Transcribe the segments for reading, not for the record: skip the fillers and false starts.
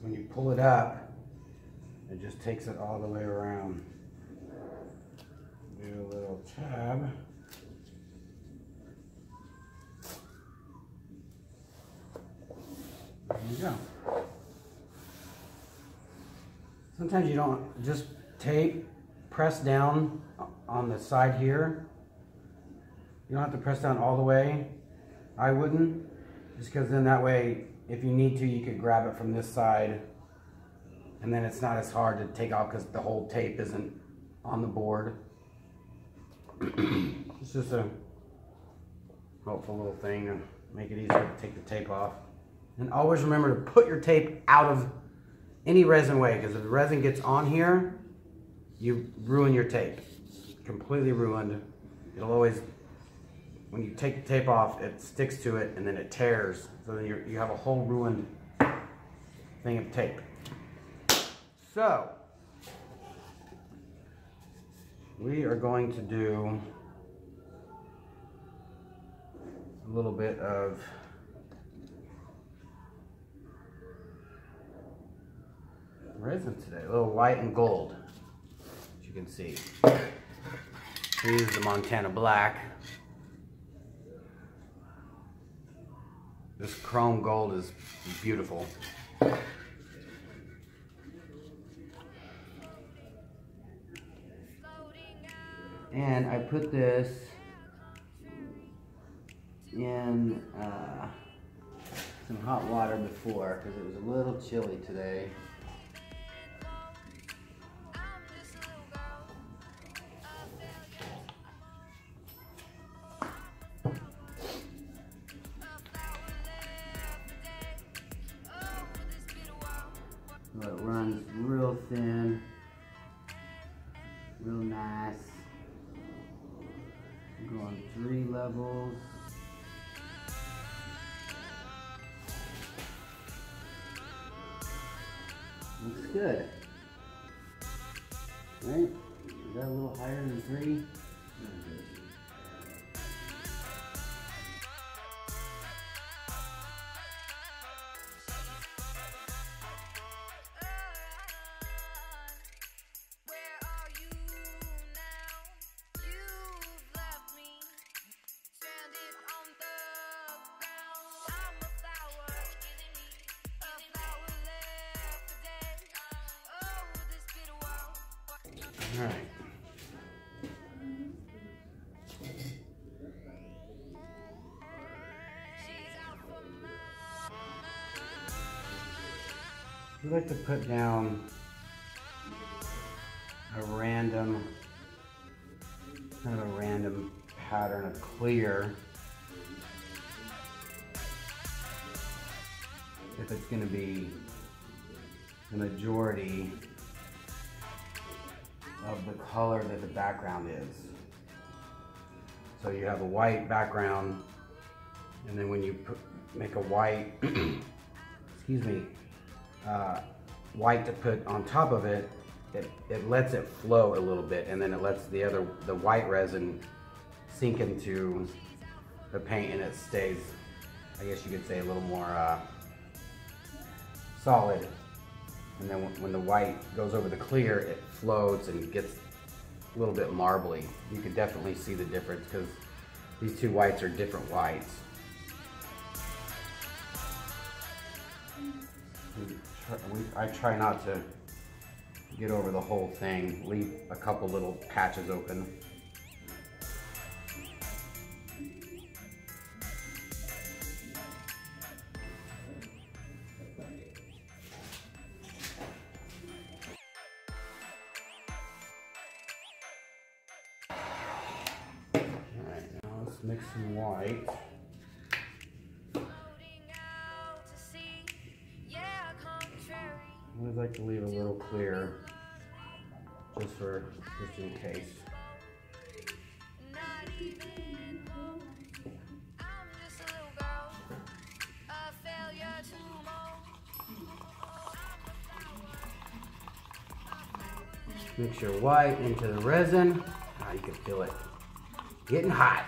When you pull it up, it just takes it all the way around. Do a little tab. There you go. Sometimes you don't just tape, press down on the side here. You don't have to press down all the way. I wouldn't, just because then that way, if you need to, you could grab it from this side, and then it's not as hard to take off because the whole tape isn't on the board. It's just a helpful little thing to make it easier to take the tape off. And always remember to put your tape out of any resin way, because if the resin gets on here, you ruin your tape. Completely ruined. It'll always, when you take the tape off, it sticks to it and then it tears. So then you have a whole ruined thing of tape. So, we are going to do a little bit of resin today, a little white and gold, as you can see. We use the Montana Black. This chrome gold is beautiful. And I put this in some hot water before because it was a little chilly today. So it runs real thin, real nice. We're going 3 levels. Looks good, right? Is that a little higher than 3? All right. We like to put down a random pattern of clear if it's going to be the majority of the color that the background is. So you have a white background, and then when you make a white, excuse me, white to put on top of it, it lets it flow a little bit, and then it lets the white resin sink into the paint, and it stays, I guess you could say, a little more solid. And then when the white goes over the clear, it floats and gets a little bit marbly. You can definitely see the difference because these two whites are different whites. I try not to get over the whole thing, leave a couple little patches open. Mix some white. I'd like to leave a little clear just in case. Just mix your white into the resin. Oh, you can feel it getting hot.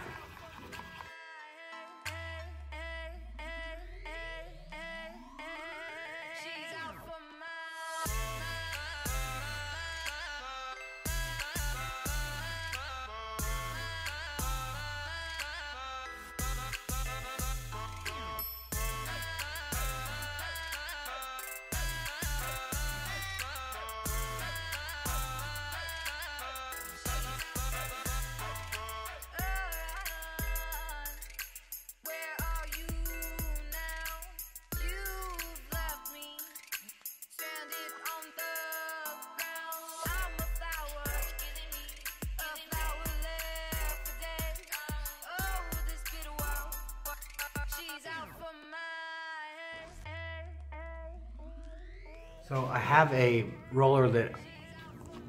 So I have a roller that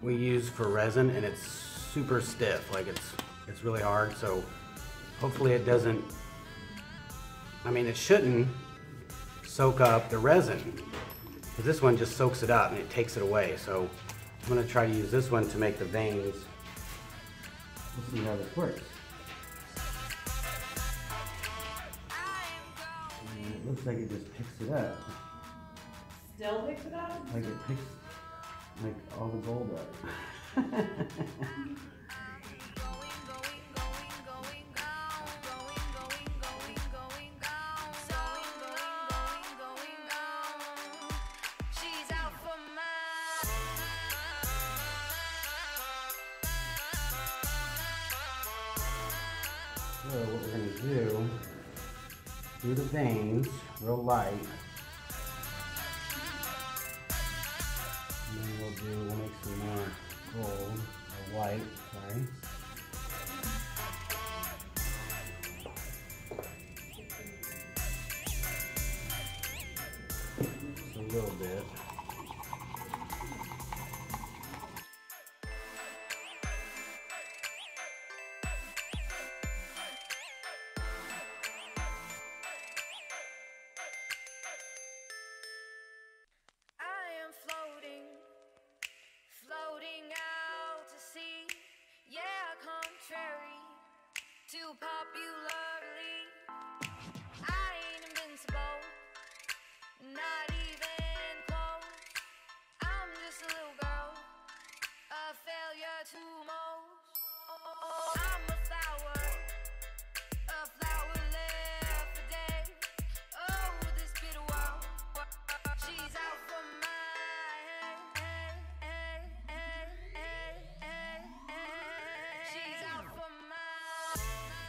we use for resin, and it's super stiff, like it's really hard, so hopefully it doesn't, I mean it shouldn't soak up the resin, because this one just soaks it up and it takes it away. So I'm going to try to use this one to make the veins. We'll see how this works. And it looks like it just picks it up. Still picks it up? Like it picks like all the gold up. So what we're going to do, do the veins real light. We'll make some more gold, or white, sorry. Just a little bit.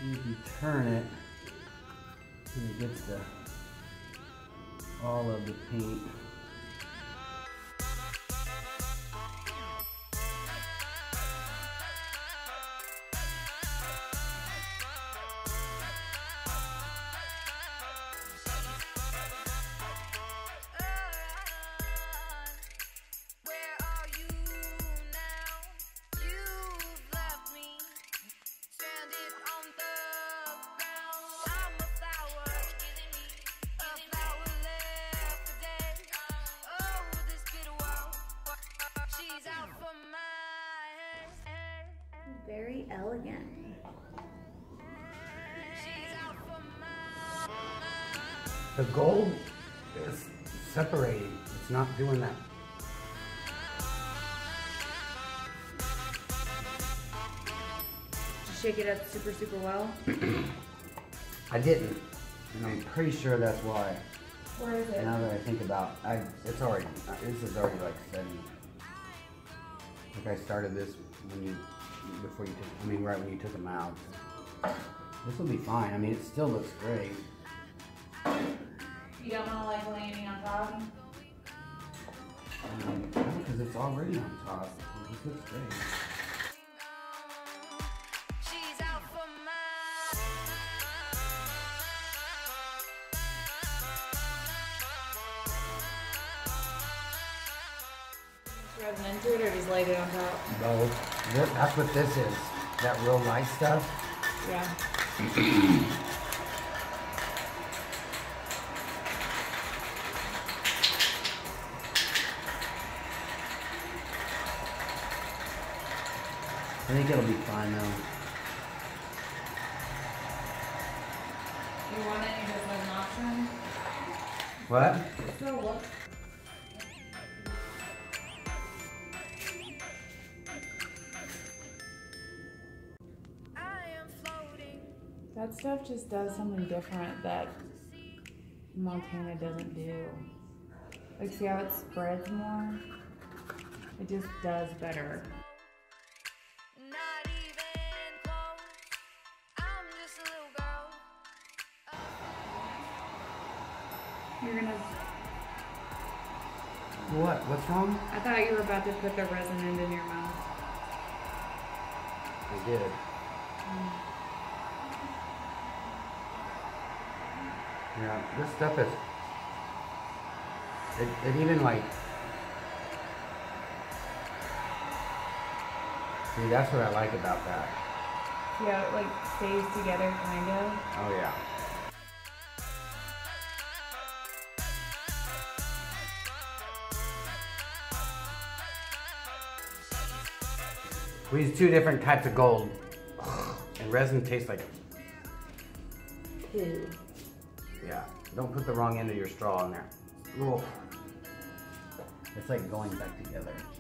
You can turn it and it gets the, all of the paint. Very elegant. The gold is separating. It's not doing that. Did you shake it up super, super well? I didn't. And I'm pretty sure that's why. Where is it? Now that I think about it, it's already, this is already like 70. Like I started this when you, before you took, I mean right when you took them out. This will be fine. I mean it still looks great. You don't want to like lay anything on top? Because it's already on top. It looks great. drive and then do it, or just light it on top? No, that's what this is. That real nice stuff. Yeah. I think it'll be fine though. You want any just like an option? What? So what? That stuff just does something different that Montana doesn't do. Like, see how it spreads more? It just does better. Not even close. I'm just a little girl. You're gonna... What? What's wrong? I thought you were about to put the resin end in your mouth. I did. Mm. Yeah, this stuff is, it even like, see, that's what I like about that. Yeah, it like stays together kind of. Oh yeah. We use two different types of gold, and resin tastes like poo. Yeah, don't put the wrong end of your straw in there. Ooh. It's like going back together.